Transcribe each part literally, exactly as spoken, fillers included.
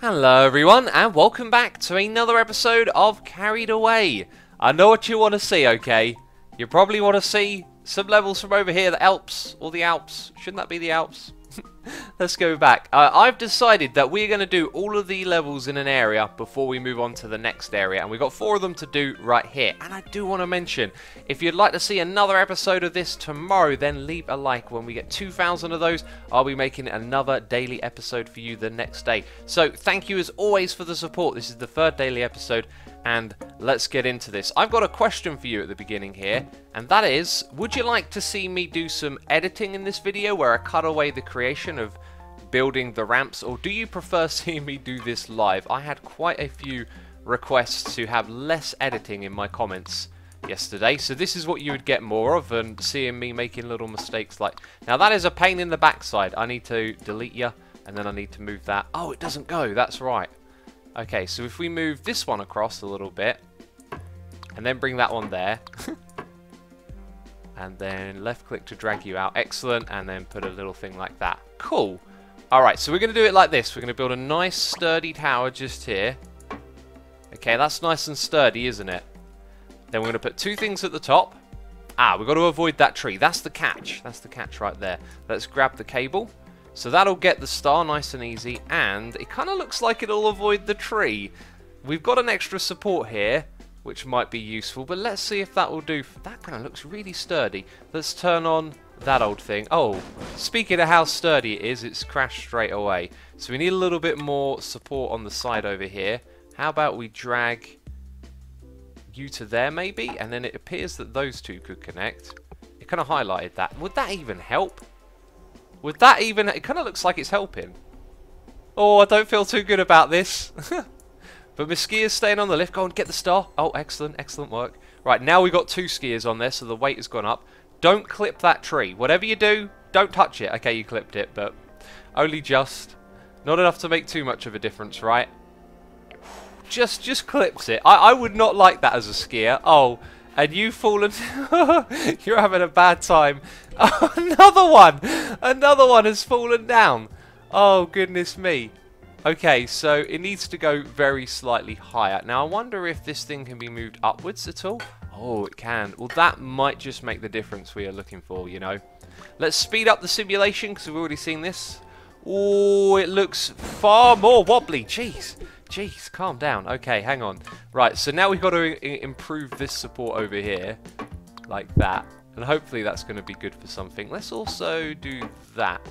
Hello everyone, and welcome back to another episode of Carried Away. I know what you want to see, okay? You probably want to see some levels from over here, the Alps, or the Alps. Shouldn't that be the Alps? Let's go back. Uh, I've decided that we're going to do all of the levels in an area before we move on to the next area, and we've got four of them to do right here. And I do want to mention, if you'd like to see another episode of this tomorrow, then leave a like. When we get two thousand of those, I'll be making another daily episode for you the next day. So thank you as always for the support. This is the third daily episode, and let's get into this. I've got a question for you at the beginning here, and that is, would you like to see me do some editing in this video where I cut away the creation of building the ramps, or do you prefer seeing me do this live? I had quite a few requests to have less editing in my comments yesterday, so this is what you would get more of, and seeing me making little mistakes like... Now that is a pain in the backside. I need to delete you, and then I need to move that. Oh, it doesn't go, that's right. Okay, so if we move this one across a little bit, and then bring that one there, and then left click to drag you out, excellent, and then put a little thing like that. Cool. Alright, so we're going to do it like this. We're going to build a nice sturdy tower just here. Okay, that's nice and sturdy, isn't it? Then we're going to put two things at the top. Ah, we've got to avoid that tree. That's the catch. That's the catch right there. Let's grab the cable. So that'll get the star nice and easy, and it kind of looks like it'll avoid the tree. We've got an extra support here, which might be useful, but let's see if that will do. That kind of looks really sturdy. Let's turn on that old thing. Oh, speaking of how sturdy it is, it's crashed straight away. So we need a little bit more support on the side over here. How about we drag you to there maybe? And then it appears that those two could connect. It kind of highlighted that. Would that even help? Would that even... It kind of looks like it's helping. Oh, I don't feel too good about this. But my skier's staying on the lift. Go on, get the star. Oh, excellent, excellent work. Right, now we've got two skiers on there, so the weight has gone up. Don't clip that tree. Whatever you do, don't touch it. Okay, you clipped it, but only just. Not enough to make too much of a difference, right? Just just clips it. I, I would not like that as a skier. Oh, and you've fallen. You're having a bad time. Oh, another one. Another one has fallen down. Oh, goodness me. Okay, so it needs to go very slightly higher. Now, I wonder if this thing can be moved upwards at all. Oh, it can. Well, that might just make the difference we are looking for, you know. Let's speed up the simulation, because we've already seen this. Oh, it looks far more wobbly. Jeez. Jeez, calm down. Okay, hang on. Right, so now we've got to improve this support over here. Like that. And hopefully that's going to be good for something. Let's also do that.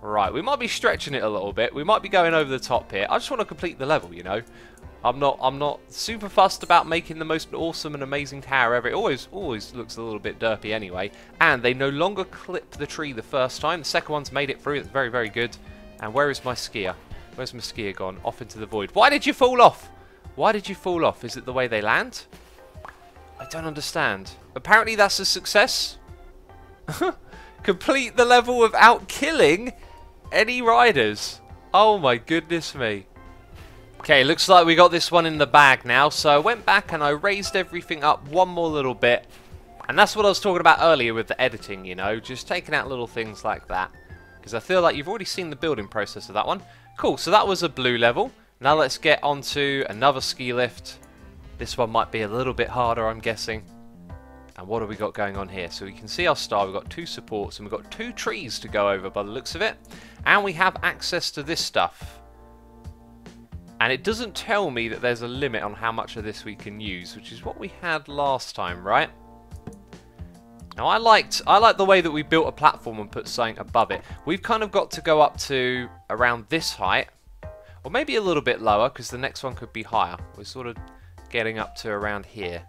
Right, we might be stretching it a little bit. We might be going over the top here. I just want to complete the level, you know. I'm not I'm not super fussed about making the most awesome and amazing tower ever. It always, always looks a little bit derpy anyway. And they no longer clip the tree the first time. The second one's made it through. It's very, very good. And where is my skier? Where's my skier gone? Off into the void. Why did you fall off? Why did you fall off? Is it the way they land? I don't understand. Apparently that's a success. Complete the level without killing any riders. Oh my goodness me. Okay, looks like we got this one in the bag now, so I went back and I raised everything up one more little bit. And that's what I was talking about earlier with the editing, you know, just taking out little things like that. Because I feel like you've already seen the building process of that one. Cool, so that was a blue level. Now let's get onto another ski lift. This one might be a little bit harder, I'm guessing. And what have we got going on here? So we can see our star, we've got two supports, and we've got two trees to go over by the looks of it. And we have access to this stuff. And it doesn't tell me that there's a limit on how much of this we can use, which is what we had last time, right? Now, I liked I liked the way that we built a platform and put something above it. We've kind of got to go up to around this height, or maybe a little bit lower, because the next one could be higher. We're sort of getting up to around here.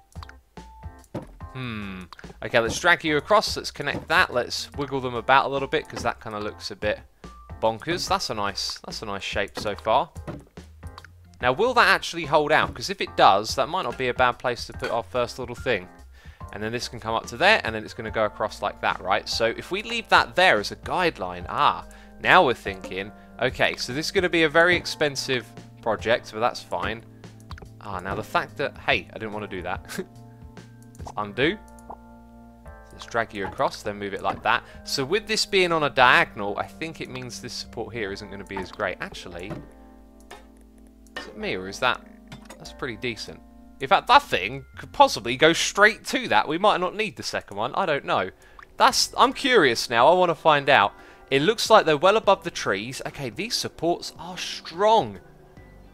Hmm. Okay, let's drag you across. Let's connect that. Let's wiggle them about a little bit, because that kind of looks a bit bonkers. That's a nice, that's a nice shape so far. Now, will that actually hold out? Because if it does, that might not be a bad place to put our first little thing. And then this can come up to there, and then it's going to go across like that, right? So if we leave that there as a guideline, ah, now we're thinking, okay, so this is going to be a very expensive project, but that's fine. Ah, now the fact that, hey, I didn't want to do that. Let's undo. Let's drag you across, then move it like that. So with this being on a diagonal, I think it means this support here isn't going to be as great. Actually... at me, or is that... That's pretty decent. In fact, that thing could possibly go straight to that. We might not need the second one. I don't know. That's... I'm curious now. I want to find out. It looks like they're well above the trees. Okay, these supports are strong.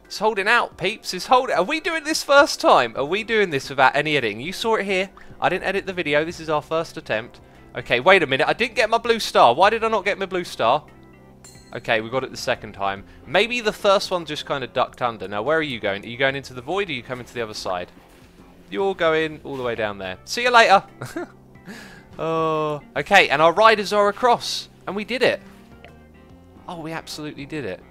It's holding out, peeps. It's holding... Are we doing this first time? Are we doing this without any editing? You saw it here. I didn't edit the video. This is our first attempt. Okay, wait a minute. I didn't get my blue star. Why did I not get my blue star? Okay, we got it the second time. Maybe the first one just kind of ducked under. Now, where are you going? Are you going into the void, or are you coming to the other side? You're going all the way down there. See you later. Oh, okay, and our riders are across. And we did it. Oh, we absolutely did it.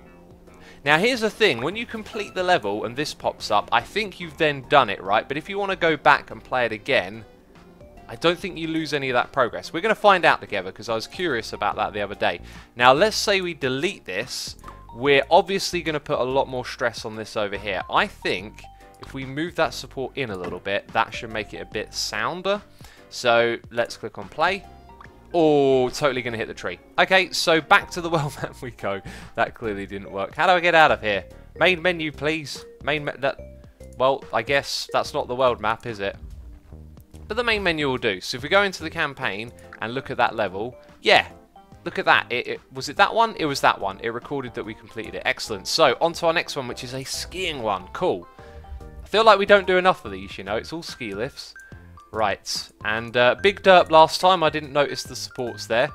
Now, here's the thing. When you complete the level and this pops up, I think you've then done it, right? But if you want to go back and play it again... I don't think you lose any of that progress. We're going to find out together, because I was curious about that the other day. Now, let's say we delete this. We're obviously going to put a lot more stress on this over here. I think if we move that support in a little bit, that should make it a bit sounder. So, let's click on play. Oh, totally going to hit the tree. Okay, so back to the world map we go. That clearly didn't work. How do I get out of here? Main menu, please. Main me- that, well, I guess that's not the world map, is it? But the main menu will do. So if we go into the campaign and look at that level, yeah, look at that. It, it was it that one? It was that one. It recorded that we completed it. Excellent. So on to our next one, which is a skiing one. Cool. I feel like we don't do enough of these, you know. It's all ski lifts. Right. And uh, big derp last time. I didn't notice the supports there.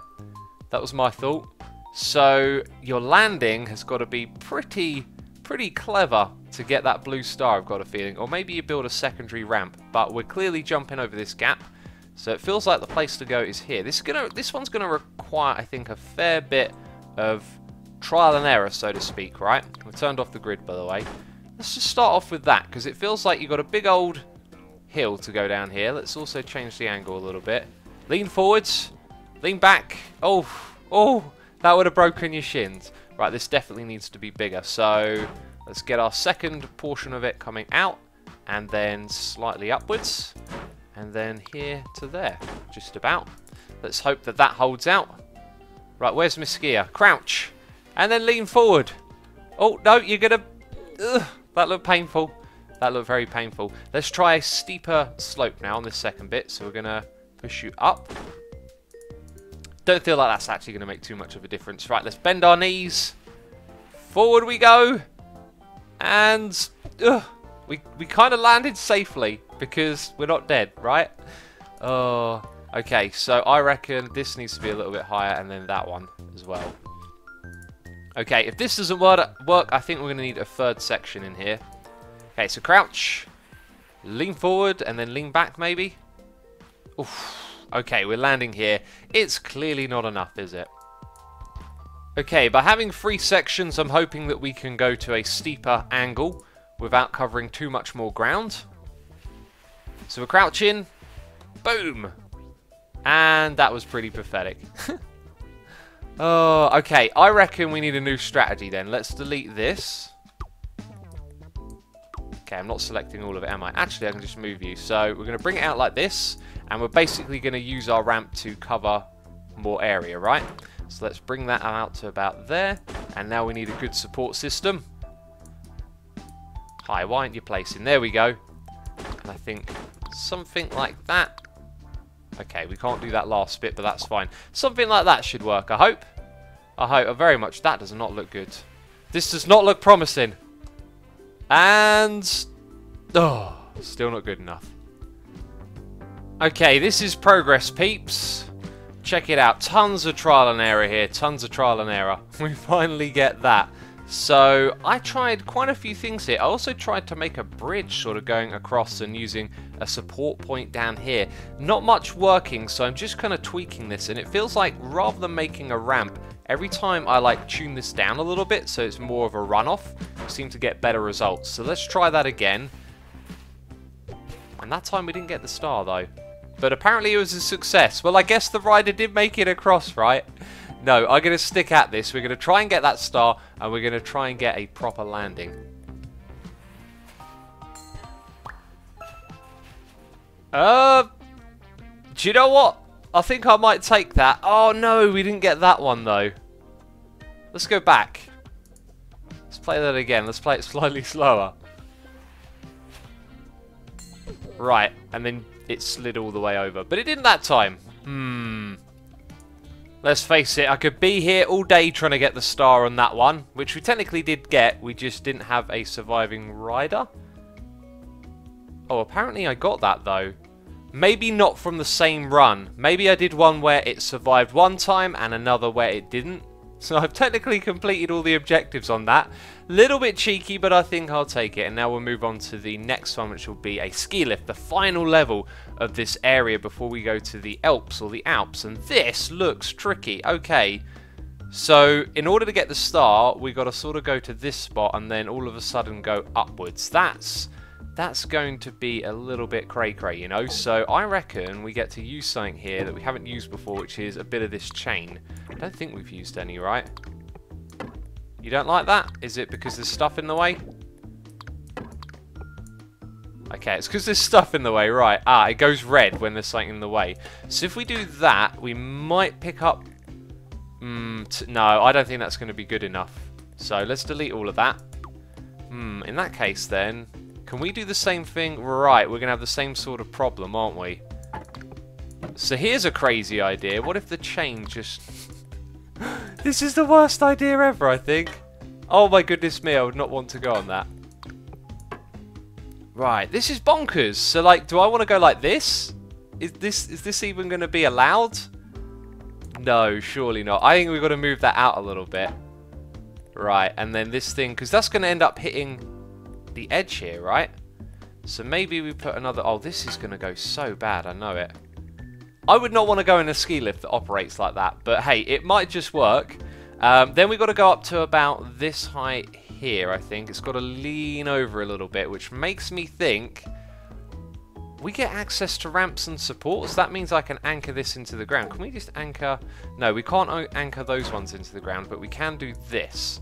That was my fault. So your landing has got to be pretty, pretty clever to get that blue star, I've got a feeling. Or maybe you build a secondary ramp, but we're clearly jumping over this gap, so it feels like the place to go is here. This is gonna, this one's gonna require, I think, a fair bit of trial and error, so to speak, right? We turned off the grid, by the way. Let's just start off with that, because it feels like you've got a big old hill to go down here. Let's also change the angle a little bit. Lean forwards, lean back. Oh, oh, that would have broken your shins. Right, this definitely needs to be bigger, so... Let's get our second portion of it coming out, and then slightly upwards, and then here to there, just about. Let's hope that that holds out. Right, where's my skier? Crouch, and then lean forward. Oh, no, you're gonna... Ugh, that looked painful. That looked very painful. Let's try a steeper slope now on this second bit, so we're gonna push you up. Don't feel like that's actually gonna make too much of a difference. Right, let's bend our knees. Forward we go. And ugh, we, we kind of landed safely because we're not dead, right? Oh, uh, okay, so I reckon this needs to be a little bit higher, and then that one as well. Okay, if this doesn't work, I think we're going to need a third section in here. Okay, so crouch, lean forward, and then lean back maybe. Oof. Okay, we're landing here. It's clearly not enough, is it? Okay, by having three sections, I'm hoping that we can go to a steeper angle without covering too much more ground. So we're crouching. Boom! And that was pretty pathetic. Oh, okay, I reckon we need a new strategy then. Let's delete this. Okay, I'm not selecting all of it, am I? Actually, I can just move you. So we're going to bring it out like this, and we're basically going to use our ramp to cover more area, right? So let's bring that out to about there. And now we need a good support system. Hi, why aren't you placing? There we go. And I think something like that. Okay, we can't do that last bit, but that's fine. Something like that should work, I hope. I hope. Oh, very much. That does not look good. This does not look promising. And... Oh, still not good enough. Okay, this is progress, peeps. Check it out. Tons of trial and error here. Tons of trial and error. We finally get that. So I tried quite a few things here. I also tried to make a bridge sort of going across and using a support point down here. Not much working, so I'm just kind of tweaking this. And it feels like rather than making a ramp, every time I like tune this down a little bit so it's more of a runoff, I seem to get better results. So let's try that again. And that time we didn't get the star though. But apparently it was a success. Well, I guess the rider did make it across, right? No, I'm going to stick at this. We're going to try and get that star, and we're going to try and get a proper landing. Uh, do you know what? I think I might take that. Oh, no, we didn't get that one, though. Let's go back. Let's play that again. Let's play it slightly slower. Right, and then it slid all the way over. But it didn't that time. Hmm. Let's face it, I could be here all day trying to get the star on that one, which we technically did get. We just didn't have a surviving rider. Oh, apparently I got that, though. Maybe not from the same run. Maybe I did one where it survived one time and another where it didn't. So I've technically completed all the objectives on that. Little bit cheeky, but I think I'll take it. And now we'll move on to the next one, which will be a ski lift, the final level of this area before we go to the Alps or the Alps. And this looks tricky. Okay, so in order to get the star, we got to sort of go to this spot and then all of a sudden go upwards. That's that's going to be a little bit cray-cray, you know? So I reckon we get to use something here that we haven't used before, which is a bit of this chain. I don't think we've used any, right? You don't like that? Is it because there's stuff in the way? Okay, it's because there's stuff in the way, right. Ah, it goes red when there's something in the way. So if we do that, we might pick up... Mm, t no, I don't think that's going to be good enough. So let's delete all of that. Hmm, in that case then... Can we do the same thing? Right, we're going to have the same sort of problem, aren't we? So here's a crazy idea. What if the chain just... This is the worst idea ever, I think. Oh my goodness me, I would not want to go on that. Right, this is bonkers. So, like, do I want to go like this? Is this, is this even going to be allowed? No, surely not. I think we've got to move that out a little bit. Right, and then this thing, because that's going to end up hitting... the edge here, right? So maybe we put another... Oh, this is going to go so bad, I know it. I would not want to go in a ski lift that operates like that, but hey, it might just work. Um, then we've got to go up to about this height here, I think. It's got to lean over a little bit, which makes me think we get access to ramps and supports. That means I can anchor this into the ground. Can we just anchor... No, we can't anchor those ones into the ground, but we can do this.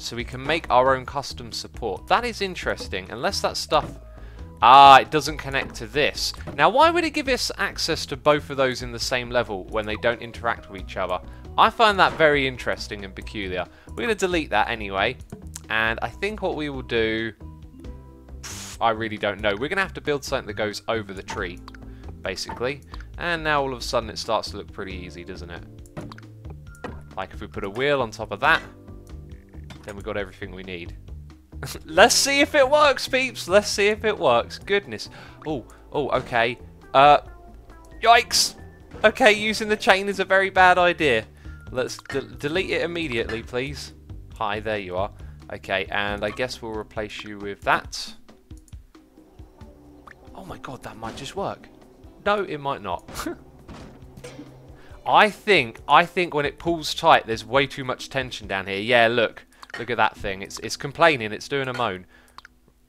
So we can make our own custom support. That is interesting, unless that stuff... Ah, it doesn't connect to this. Now, why would it give us access to both of those in the same level when they don't interact with each other? I find that very interesting and peculiar. We're going to delete that anyway. And I think what we will do... Pff, I really don't know. We're going to have to build something that goes over the tree, basically. And now all of a sudden it starts to look pretty easy, doesn't it? Like if we put a wheel on top of that... Then we got everything we need. Let's see if it works, peeps. Let's see if it works. Goodness. Oh, oh, okay. Uh, yikes. Okay, using the chain is a very bad idea. Let's de delete it immediately, please. Hi, there you are. Okay, and I guess we'll replace you with that. Oh my god, that might just work. No, it might not. I think, I think when it pulls tight, there's way too much tension down here. Yeah, look. Look at that thing. It's it's complaining. It's doing a moan.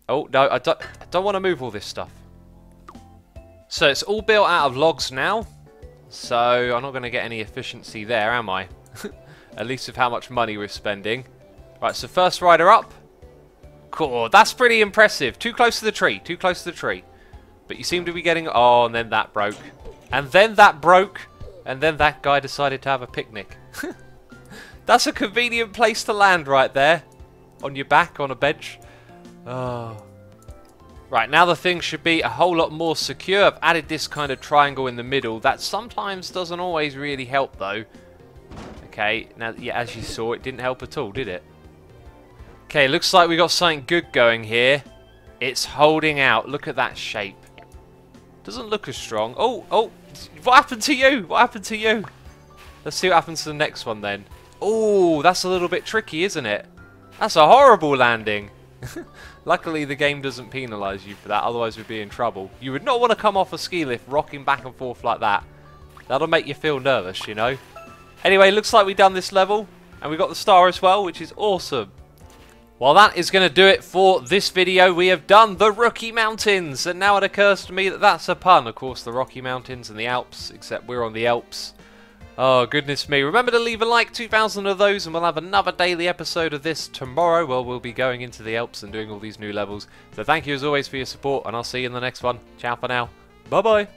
Oh, no. I don't, I don't want to move all this stuff. So it's all built out of logs now. So I'm not going to get any efficiency there, am I? At least of how much money we're spending. Right, so first rider up. Cool. That's pretty impressive. Too close to the tree. Too close to the tree. But you seem to be getting... Oh, and then that broke. And then that broke. And then that guy decided to have a picnic. That's a convenient place to land right there. On your back, on a bench. Oh. Right, now the thing should be a whole lot more secure. I've added this kind of triangle in the middle. That sometimes doesn't always really help, though. Okay, now, yeah, as you saw, it didn't help at all, did it? Okay, looks like we got something good going here. It's holding out. Look at that shape. Doesn't look as strong. Oh, oh, what happened to you? What happened to you? Let's see what happens to the next one, then. Oh, that's a little bit tricky, isn't it? That's a horrible landing. Luckily, the game doesn't penalise you for that, otherwise we'd be in trouble. You would not want to come off a ski lift rocking back and forth like that. That'll make you feel nervous, you know? Anyway, looks like we've done this level, and we got the star as well, which is awesome. Well, that is going to do it for this video. We have done the Rocky Mountains, and now it occurs to me that that's a pun. Of course, the Rocky Mountains and the Alps, except we're on the Alps. Oh, goodness me. Remember to leave a like, two thousand of those, and we'll have another daily episode of this tomorrow where we'll be going into the Alps and doing all these new levels. So thank you as always for your support, and I'll see you in the next one. Ciao for now. Bye-bye.